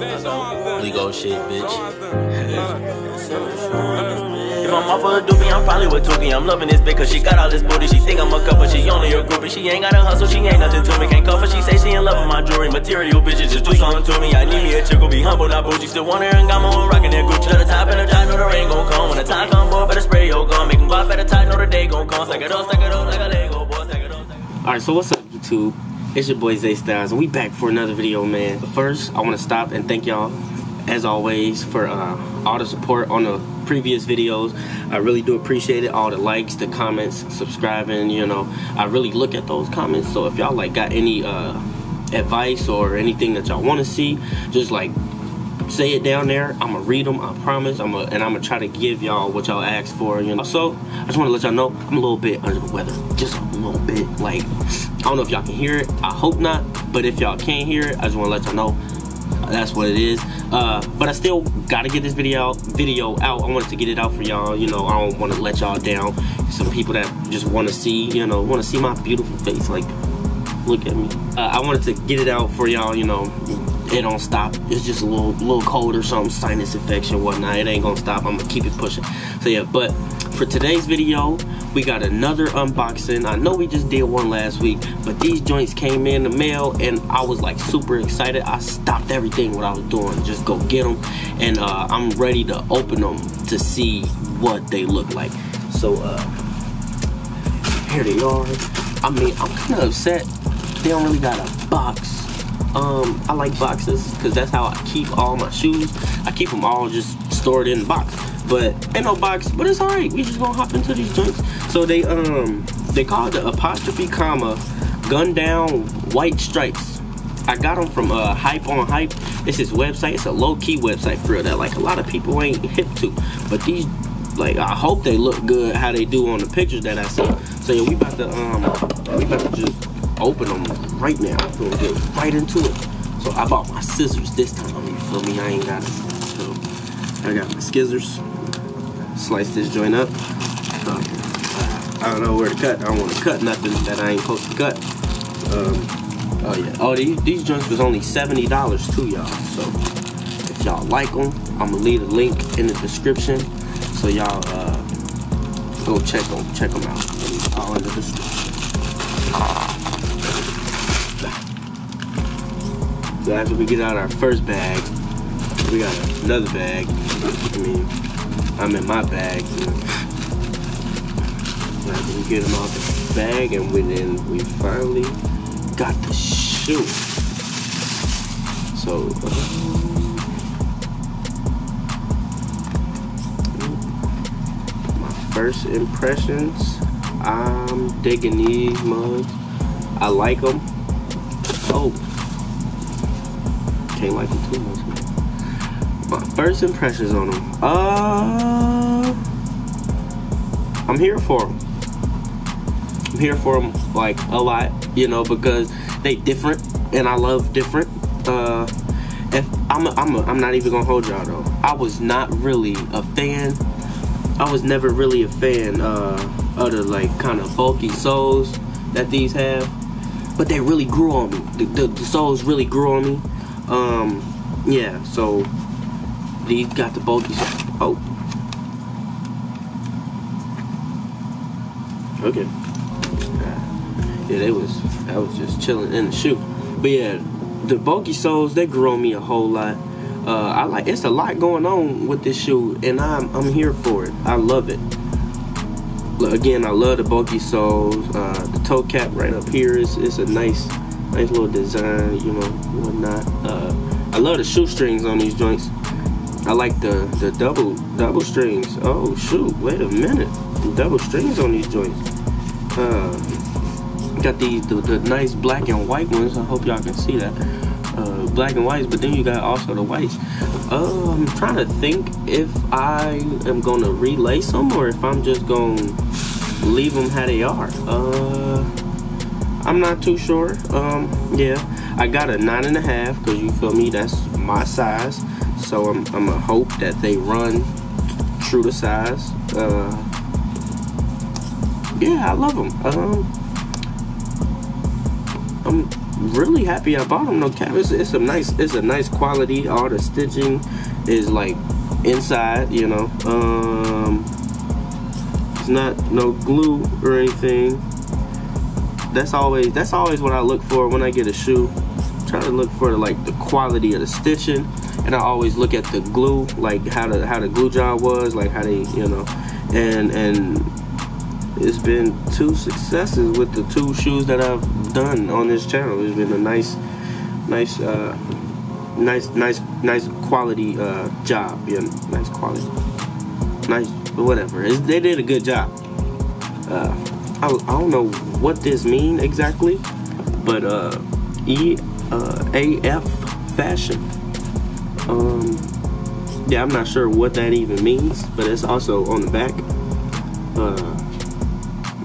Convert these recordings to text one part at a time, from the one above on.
Lego shit, bitch. If I'm off of a doobie, I'm probably with Tuki. I'm loving this bitch cause she got all this booty. She think I'm a cup, but she only a groupie. She ain't got a hustle, she ain't nothing to me. Can't cuff her, she say she in love with my jewelry. Material bitches just do something to me. I need me a chick who be humble, not bougie. Still want her and got my own rockin' that Gucci. Let her top and her job, know the rain gon' come. When the time come, boy, better spray your gun. Make them guap at the top, know the day gon' come. Stack it up, like a Lego, boy, stack it up, stack it up. Alright, so what's up, YouTube? It's your boy, Zay Styles, and we back for another video, man. But first, I want to stop and thank y'all, as always, for all the support on the previous videos. I really do appreciate it, all the likes, the comments, subscribing, you know. I really look at those comments, so if y'all like got any advice or anything that y'all want to see, just like say it down there. I'ma read them, I promise. I'ma try to give y'all what y'all asked for, you know. So I just want to let y'all know I'm a little bit under the weather, just a little bit. Like, I don't know if y'all can hear it, I hope not, but if y'all can hear it, I just want to let y'all know that's what it is. But I still gotta get this video out. I wanted to get it out for y'all, you know. I don't want to let y'all down. Some people that just want to see, you know, want to see my beautiful face, like, look at me. I wanted to get it out for y'all, you know. It don't stop. It's just a little cold or something, sinus infection, whatnot. It ain't gonna stop. I'm gonna keep it pushing. So yeah, but for today's video, we got another unboxing. I know we just did one last week, but these joints came in the mail, and I was like super excited. I stopped everything what I was doing, just go get them, and I'm ready to open them to see what they look like. So here they are. I mean, I'm kind of upset they don't really got a box. I like boxes because that's how I keep all my shoes. I keep them all just stored in the box, but ain't no box, but it's all right. We just gonna hop into these joints. So they call it the Apostrophe Comma Gundown White Stripes. I got them from Hype on Hype. It's his website. It's a low-key website for real that like a lot of people ain't hip to, but these, like, I hope they look good how they do on the pictures that I see. So yeah, we about to just open them right now. I'm gonna get right into it. So I bought my scissors this time, you feel me? I ain't got it. So I got my scissors. Slice this joint up. I don't know where to cut. I don't want to cut nothing that I ain't supposed to cut. Oh yeah. Oh, these joints was only $70 too, y'all. So if y'all like them, I'm gonna leave the link in the description. So y'all go check them out. All in the description. So after we get out our first bag, we got another bag. I mean, I'm in my bag. You know. So after we get them off the bag, and we finally got the shoe. So my first impressions, I'm digging these mugs. I like them. Oh. Can't like them too much, man. My first impressions on them. I'm here for them. I'm here for them like a lot, you know, because they different and I love different. I'm not even gonna hold y'all though. I was not really a fan. I was never really a fan of the like kind of bulky soles that these have, but they really grew on me. The soles really grew on me. Yeah, so these got the bulky. Oh, okay. Yeah, I was just chilling in the shoe. But yeah, the bulky soles, they grew on me a whole lot. I like, it's a lot going on with this shoe, and I'm here for it. I love it. Again, I love the bulky soles. The toe cap right up here is a nice little design, you know, whatnot. I love the shoestrings on these joints. I like the double strings. Oh shoot, wait a minute. The double strings on these joints. Got these the nice black and white ones. I hope y'all can see that. Black and whites, but then you got also the whites. I'm trying to think if I am gonna relace them or if I'm just gonna leave them how they are. I'm not too sure. Yeah, I got a 9.5 because you feel me, that's my size. So I'm gonna hope that they run true to size. Yeah, I love them. really happy I bought them. No cap, it's a nice quality. All the stitching is like inside, you know. It's not no glue or anything. That's always what I look for when I get a shoe. Try to look for like the quality of the stitching, and I always look at the glue, like how the glue job was, like how they, you know, and it's been two successes with the two shoes that I've done on this channel. It's been a nice quality job, yeah, nice quality, nice whatever. They did a good job. I don't know what this means exactly, but AF fashion. Yeah, I'm not sure what that even means, but it's also on the back.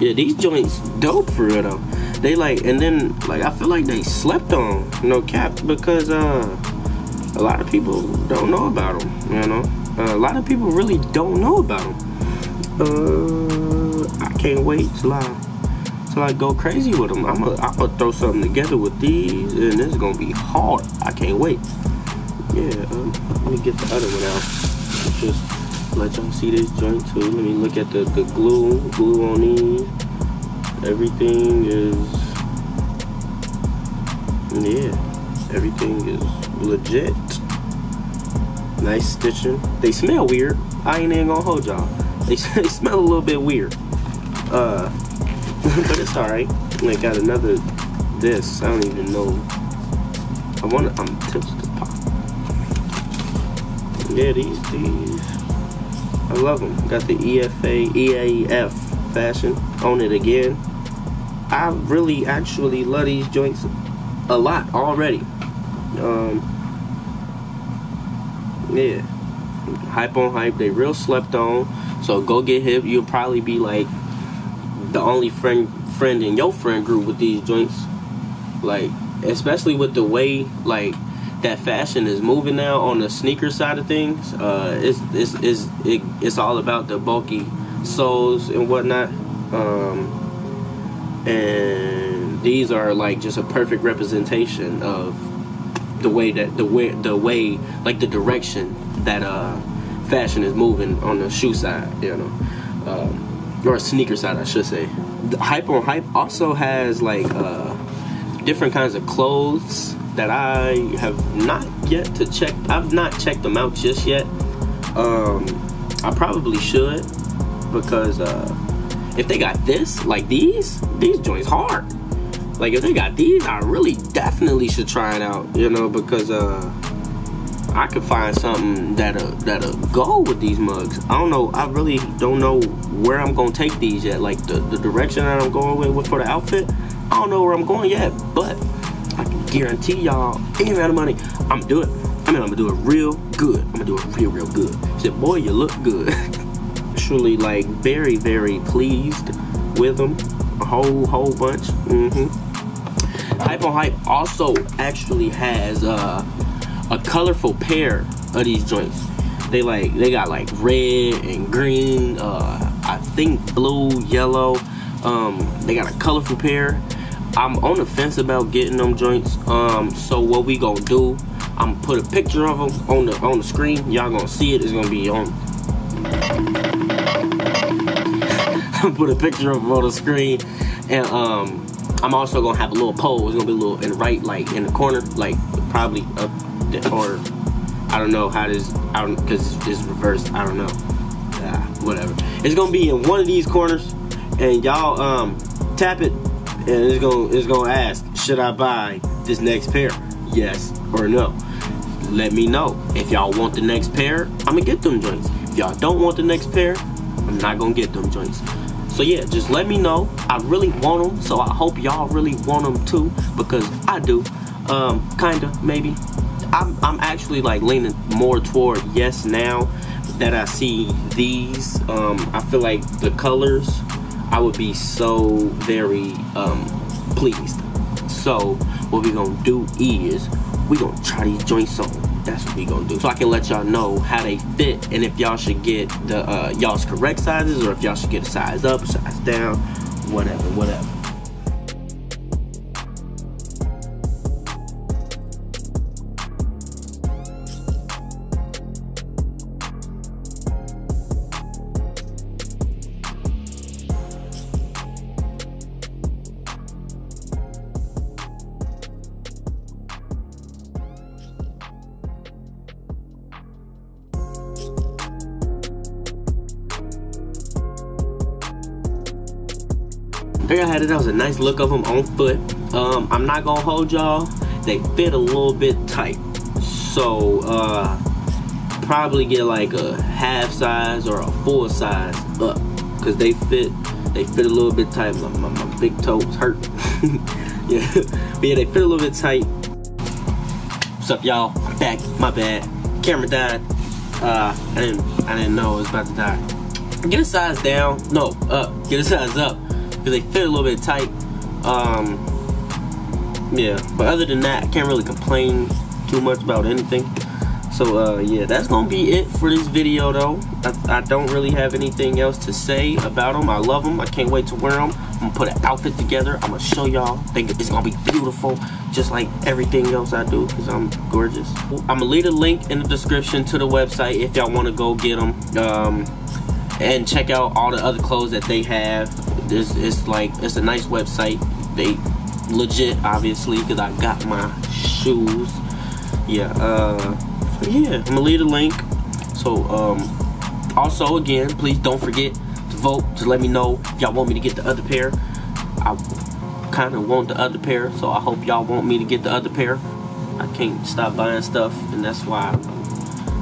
Yeah, these joints dope for real though. They like, and then like I feel like they slept on, no cap, because a lot of people don't know about them, you know. A lot of people really don't know about them. I can't wait till I go crazy with them. I'm gonna throw something together with these, and it's gonna be hard. I can't wait. Yeah, let me get the other one out. Just let y'all see this joint too. Let me look at the glue on these. Everything is, yeah, everything is legit. Nice stitching. They smell weird. I ain't even gonna hold y'all. They smell a little bit weird. But it's alright. I got another this. I don't even know. I'm tempted to pop. Yeah, these. I love them. Got the EAF fashion on it again. I really actually love these joints a lot already. Yeah. Hype on Hype. They real slept on. So go get hip. You'll probably be like the only friend in your friend group with these joints, like, especially with the way like that fashion is moving now on the sneaker side of things. It's all about the bulky soles and whatnot, and these are like just a perfect representation of the way like the direction that fashion is moving on the shoe side, you know. Or sneaker side, I should say. The Hype on Hype also has like different kinds of clothes that I have not yet to check. I've not checked them out just yet. I probably should, because if they got this, like these joints hard. Like if they got these, I really definitely should try it out, you know, because I could find something that'll go with these mugs. I don't know. I really don't know where I'm gonna take these yet. Like the direction that I'm going with for the outfit, I don't know where I'm going yet. But I can guarantee y'all, any amount of money, I'm gonna do it. I mean, I'm gonna do it real good. I'm gonna do it real good. I said, boy, you look good. Truly, like very, very pleased with them. A whole bunch. Hype on Hype also actually has a colorful pair of these joints. They got like red and green, I think blue, yellow. They got a colorful pair. I'm on the fence about getting them joints. So what we gonna do, I'm gonna put a picture of them on the screen. Y'all gonna see it. It's gonna be on. I'm put a picture of them on the screen, and I'm also gonna have a little poll. It's gonna be a little in the right, like in the corner, like probably up. Or I don't know how this out, because it's reversed. I don't know. Whatever. It's gonna be in one of these corners, and y'all tap it, and it's gonna ask, should I buy this next pair? Yes or no. Let me know if y'all want the next pair. I'm gonna get them joints. If y'all don't want the next pair, I'm not gonna get them joints. So yeah, just let me know. I really want them, so I hope y'all really want them too, because I do. Kinda, maybe. I'm actually like leaning more toward yes now that I see these. I feel like the colors, I would be so very pleased. So what we gonna do is we gonna try these joints on. That's what we gonna do. So I can let y'all know how they fit, and if y'all should get the y'all's correct sizes, or if y'all should get a size up, size down, whatever. figured out that was a nice look of them on foot. I'm not gonna hold y'all, they fit a little bit tight, so probably get like a half size or a full size up, because they fit a little bit tight. My big toes hurt. Yeah, but yeah, they fit a little bit tight. What's up, y'all? I'm back. My bad, camera died. I didn't know it was about to die. Get a size down, no, up. Get a size up, because they fit a little bit tight. Yeah, but other than that, I can't really complain too much about anything. So yeah, that's gonna be it for this video though. I don't really have anything else to say about them. I love them, I can't wait to wear them. I'm gonna put an outfit together, I'm gonna show y'all. Think it's gonna be beautiful, just like everything else I do, because I'm gorgeous. I'm gonna leave a link in the description to the website if y'all wanna go get them. And check out all the other clothes that they have. It's a nice website. They legit, obviously, because I got my shoes. Yeah, yeah, I'm gonna leave the link. So also, again, please don't forget to vote, to let me know if y'all want me to get the other pair. I kind of want the other pair, so I hope y'all want me to get the other pair. I can't stop buying stuff, and that's why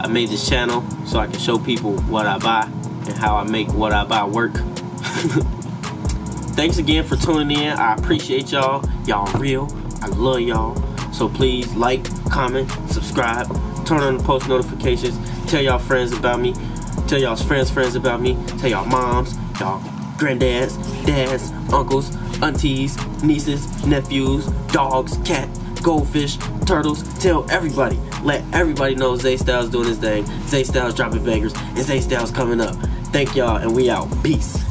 I made this channel, so I can show people what I buy and how I make what I buy work. Thanks again for tuning in. I appreciate y'all. Y'all real. I love y'all. So please like, comment, subscribe, turn on the post notifications, tell y'all friends about me, tell y'all's friends about me, tell y'all moms, y'all granddads, dads, uncles, aunties, nieces, nephews, dogs, cats, goldfish, turtles. Tell everybody. Let everybody know Zay Styles doing his thing, Zay Styles dropping bangers, and Zay Styles coming up. Thank y'all, and we out. Peace.